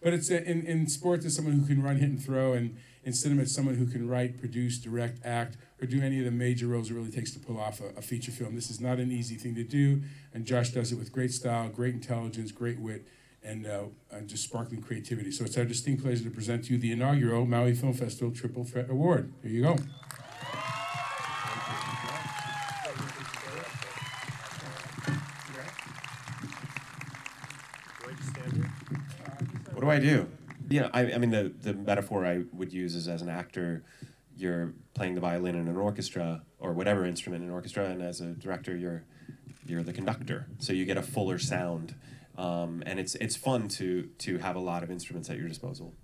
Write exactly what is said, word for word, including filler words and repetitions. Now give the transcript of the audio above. But it's a, in, in sports, it's someone who can run, hit, and throw, and in cinema, it's someone who can write, produce, direct, act, or do any of the major roles it really takes to pull off a, a feature film. This is not an easy thing to do, and Josh does it with great style, great intelligence, great wit, and, uh, and just sparkling creativity. So it's our distinct pleasure to present to you the inaugural Maui Film Festival Triple Threat Award. Here you go. What do I do? Yeah, I, I mean, the, the metaphor I would use is, as an actor, you're playing the violin in an orchestra, or whatever instrument in an orchestra, and as a director, you're you're the conductor. So you get a fuller sound, um, and it's it's fun to to have a lot of instruments at your disposal.